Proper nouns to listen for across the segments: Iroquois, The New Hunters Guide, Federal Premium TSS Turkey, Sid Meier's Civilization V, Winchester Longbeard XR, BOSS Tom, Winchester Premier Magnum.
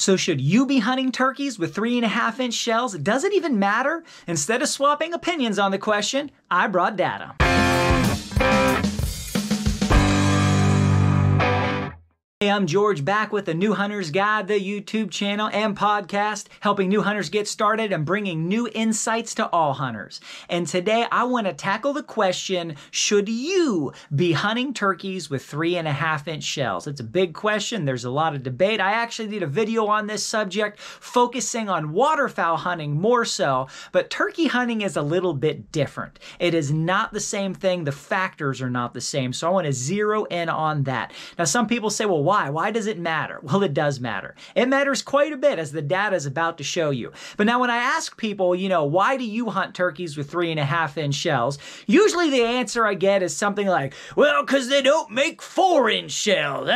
So should you be hunting turkeys with 3.5-inch shells? Does it even matter? Instead of swapping opinions on the question, I brought data. Hey, I'm George, back with The New Hunters Guide, the YouTube channel and podcast, helping new hunters get started and bringing new insights to all hunters. And today I want to tackle the question, should you be hunting turkeys with 3.5-inch shells? It's a big question. There's a lot of debate. I actually did a video on this subject focusing on waterfowl hunting more so, but turkey hunting is a little bit different. It is not the same thing. The factors are not the same. So I want to zero in on that. Now, some people say, well, why does it matter? Well, it does matter. It matters quite a bit, as the data is about to show you. But now when I ask people, you know, why do you hunt turkeys with 3.5-inch shells? Usually the answer I get is something like, well, because they don't make 4-inch shells.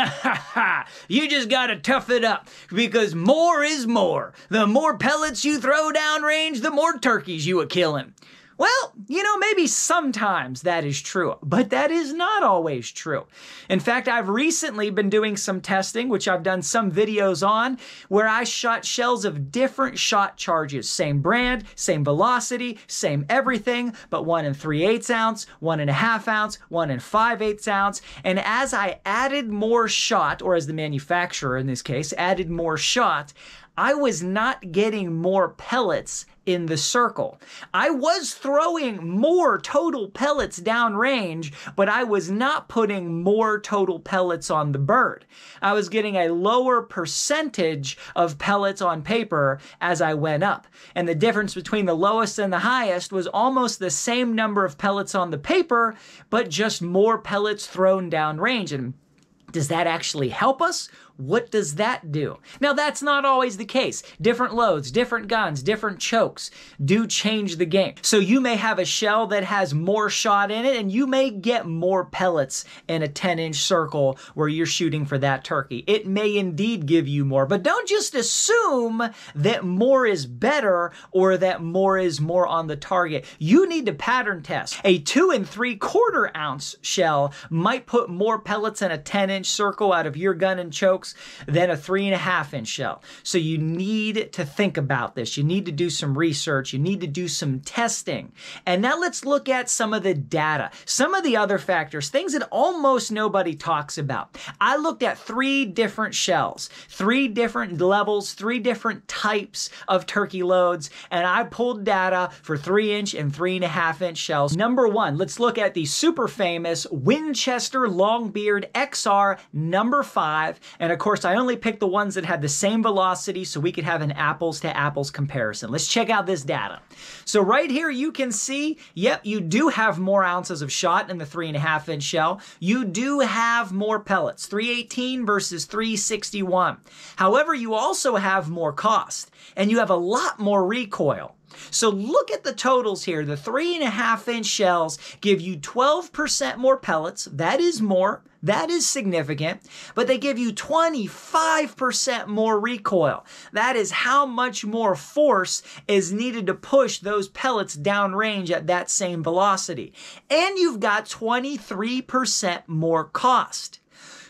You just got to tough it up, because more is more. The more pellets you throw downrange, the more turkeys you are killing. Well, you know, maybe sometimes that is true, but that is not always true. In fact, I've recently been doing some testing, which I've done some videos on, where I shot shells of different shot charges, same brand, same velocity, same everything, but 1 3/8 ounce, 1.5 ounce, 1 5/8 ounce. And as I added more shot, or as the manufacturer in this case, added more shot, I was not getting more pellets in the circle. I was throwing more total pellets downrange, but I was not putting more total pellets on the bird. I was getting a lower percentage of pellets on paper as I went up. And the difference between the lowest and the highest was almost the same number of pellets on the paper, but just more pellets thrown downrange. And does that actually help us? What does that do? Now, that's not always the case. Different loads, different guns, different chokes do change the game. So you may have a shell that has more shot in it, and you may get more pellets in a 10-inch circle where you're shooting for that turkey. It may indeed give you more, but don't just assume that more is better or that more is more on the target. You need to pattern test. A 2 3/4-ounce shell might put more pellets in a 10-inch circle out of your gun and choke than a 3.5-inch shell. So you need to think about this. You need to do some research. You need to do some testing. And now let's look at some of the data, some of the other factors, things that almost nobody talks about. I looked at 3 different shells, 3 different levels, 3 different types of turkey loads, and I pulled data for 3-inch and 3.5-inch shells. Number one, let's look at the super famous Winchester Longbeard XR number 5. And of course, I only picked the ones that had the same velocity so we could have an apples to apples comparison. Let's check out this data. So right here, you can see, yep, you do have more ounces of shot in the 3.5-inch shell. You do have more pellets, 318 versus 361. However, you also have more cost, and you have a lot more recoil. So look at the totals here. The 3.5-inch shells give you 12% more pellets. That is more. That is significant. But they give you 25% more recoil. That is how much more force is needed to push those pellets downrange at that same velocity. And you've got 23% more cost.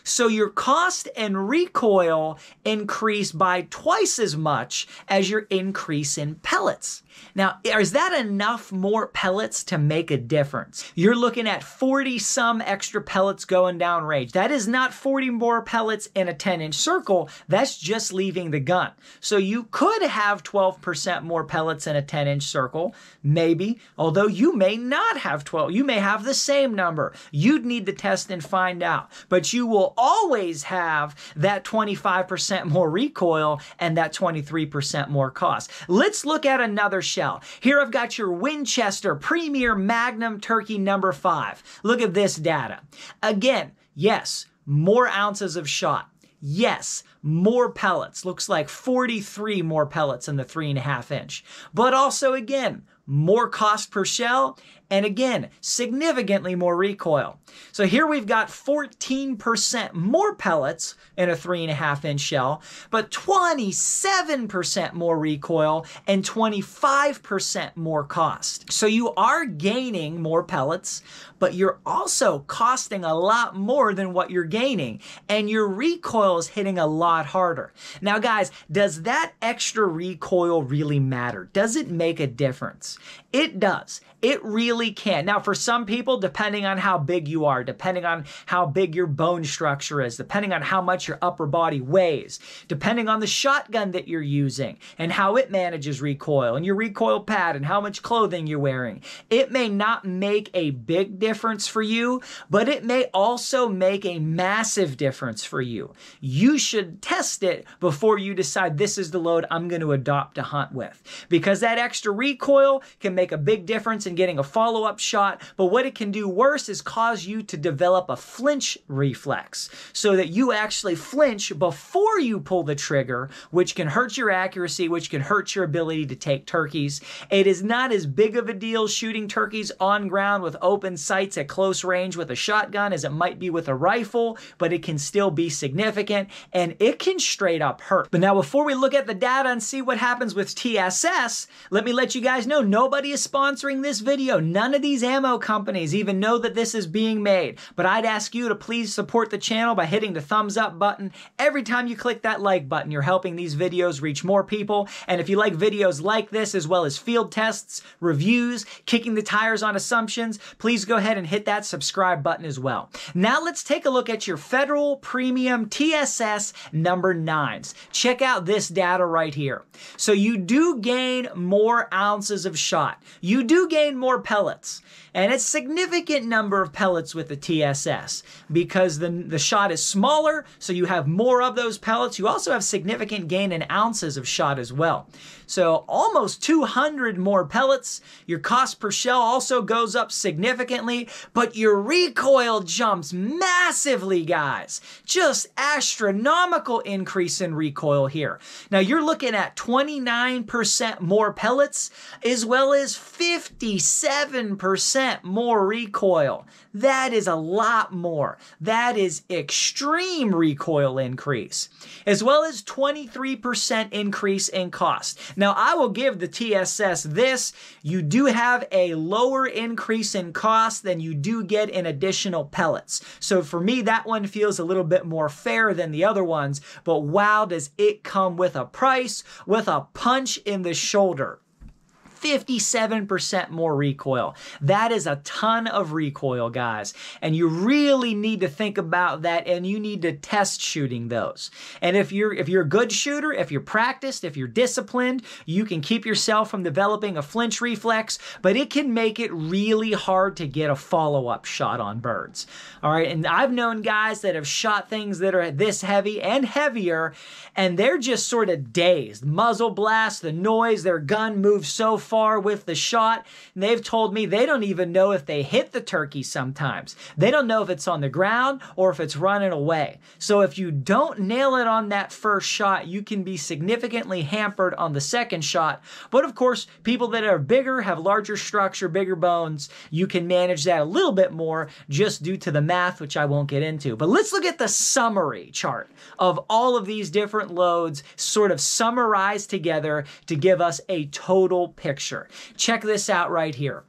So your cost and recoil increase by 2x as much as your increase in pellets. Now, is that enough more pellets to make a difference? You're looking at 40-some extra pellets going downrange. That is not 40 more pellets in a 10-inch circle. That's just leaving the gun. So you could have 12% more pellets in a 10-inch circle, maybe, although you may not have 12. You may have the same number. You'd need to test and find out. But you will always have that 25% more recoil and that 23% more cost. Let's look at another shell. Here I've got your Winchester Premier Magnum Turkey number 5. Look at this data. Again, yes, more ounces of shot. Yes, more pellets. Looks like 43 more pellets in the 3.5-inch. But also, again, more cost per shell and again, significantly more recoil. So here we've got 14% more pellets in a 3.5-inch shell, but 27% more recoil and 25% more cost. So you are gaining more pellets, but you're also costing a lot more than what you're gaining, and your recoil is hitting a lot harder. Now guys, does that extra recoil really matter? Does it make a difference? It does. It really can. Now for some people, depending on how big you are, depending on how big your bone structure is, depending on how much your upper body weighs, depending on the shotgun that you're using and how it manages recoil and your recoil pad and how much clothing you're wearing, it may not make a big difference for you, but it may also make a massive difference for you. You should test it before you decide this is the load I'm going to adopt to hunt with, because that extra recoil can make a big difference in getting a follow-up shot, but what it can do worse is cause you to develop a flinch reflex, so that you actually flinch before you pull the trigger, which can hurt your accuracy, which can hurt your ability to take turkeys. It is not as big of a deal shooting turkeys on ground with open sights at close range with a shotgun as it might be with a rifle, but it can still be significant, and it can straight up hurt. But now before we look at the data and see what happens with TSS, let me let you guys know nobody is sponsoring this video. None of these ammo companies even know that this is being made, but I'd ask you to please support the channel by hitting the thumbs up button. Every time you click that like button, you're helping these videos reach more people, and if you like videos like this, as well as field tests, reviews, kicking the tires on assumptions, please go ahead and hit that subscribe button as well. Now let's take a look at your Federal Premium TSS number 9s. Check out this data right here. So you do gain more ounces of shot. You do gain more pellets, and it's significant number of pellets with the TSS because the shot is smaller, so you have more of those pellets. You also have significant gain in ounces of shot as well. So almost 200 more pellets. Your cost per shell also goes up significantly, but your recoil jumps massively, guys. Just astronomical increase in recoil here. Now you're looking at 29% more pellets as well as 57% more recoil. That is a lot more. That is extreme recoil increase, as well as 23% increase in cost. Now, I will give the TSS this. You do have a lower increase in cost than you do get in additional pellets. So for me, that one feels a little bit more fair than the other ones, but wow, does it come with a price, with a punch in the shoulder. 57% more recoil. That is a ton of recoil, guys. And you really need to think about that, and you need to test shooting those. And if you're a good shooter, if you're practiced, if you're disciplined, you can keep yourself from developing a flinch reflex, but it can make it really hard to get a follow-up shot on birds. All right, and I've known guys that have shot things that are this heavy and heavier, and they're just sort of dazed. Muzzle blast, the noise, their gun moves so far with the shot, and they've told me they don't even know if they hit the turkey sometimes. They don't know if it's on the ground or if it's running away. So if you don't nail it on that first shot, you can be significantly hampered on the second shot. But of course, people that are bigger, have larger structure, bigger bones, you can manage that a little bit more just due to the math, which I won't get into. But let's look at the summary chart of all of these different loads sort of summarized together to give us a total picture. Check this out right here.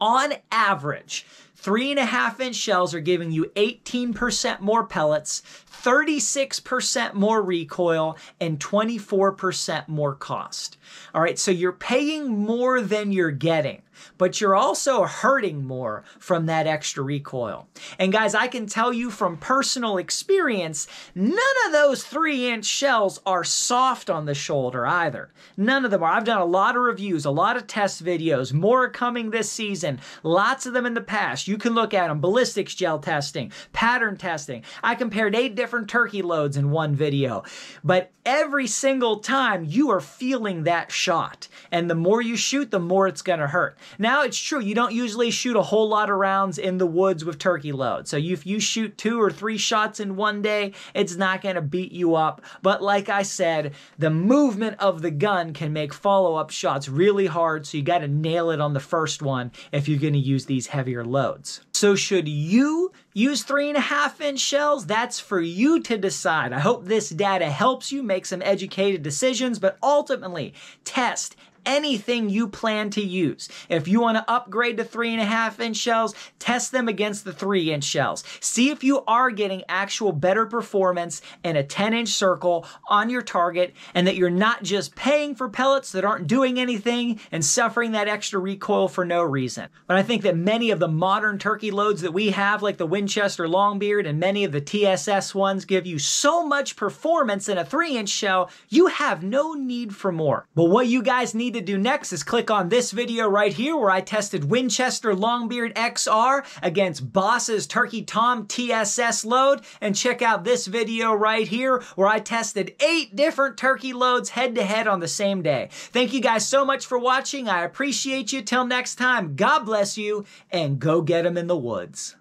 On average, 3.5-inch shells are giving you 18% more pellets, 36% more recoil, and 24% more cost. All right, so you're paying more than you're getting, but you're also hurting more from that extra recoil. And guys, I can tell you from personal experience, none of those 3-inch shells are soft on the shoulder either. None of them are. I've done a lot of reviews, a lot of test videos, more coming this season, lots of them in the past. You can look at them. Ballistics gel testing, pattern testing. I compared 8 different turkey loads in one video. But every single time you are feeling that shot. And the more you shoot, the more it's going to hurt. Now, it's true. You don't usually shoot a whole lot of rounds in the woods with turkey loads. So if you shoot 2 or 3 shots in one day, it's not going to beat you up. But like I said, the movement of the gun can make follow-up shots really hard. So you got to nail it on the first one if you're going to use these heavier loads. So should you use 3.5-inch shells? That's for you to decide. I hope this data helps you make some educated decisions, but ultimately test anything you plan to use. If you want to upgrade to 3.5-inch shells, test them against the 3-inch shells. See if you are getting actual better performance in a 10-inch circle on your target, and that you're not just paying for pellets that aren't doing anything and suffering that extra recoil for no reason. But I think that many of the modern turkey loads that we have, like the Winchester Longbeard and many of the TSS ones, give you so much performance in a 3-inch shell, you have no need for more. But what you guys need to do next is click on this video right here where I tested Winchester Longbeard XR against BOSS's Turkey Tom TSS load, and check out this video right here where I tested 8 different turkey loads head to head on the same day. Thank you guys so much for watching. I appreciate you. Till next time, God bless you, and go get them in the woods.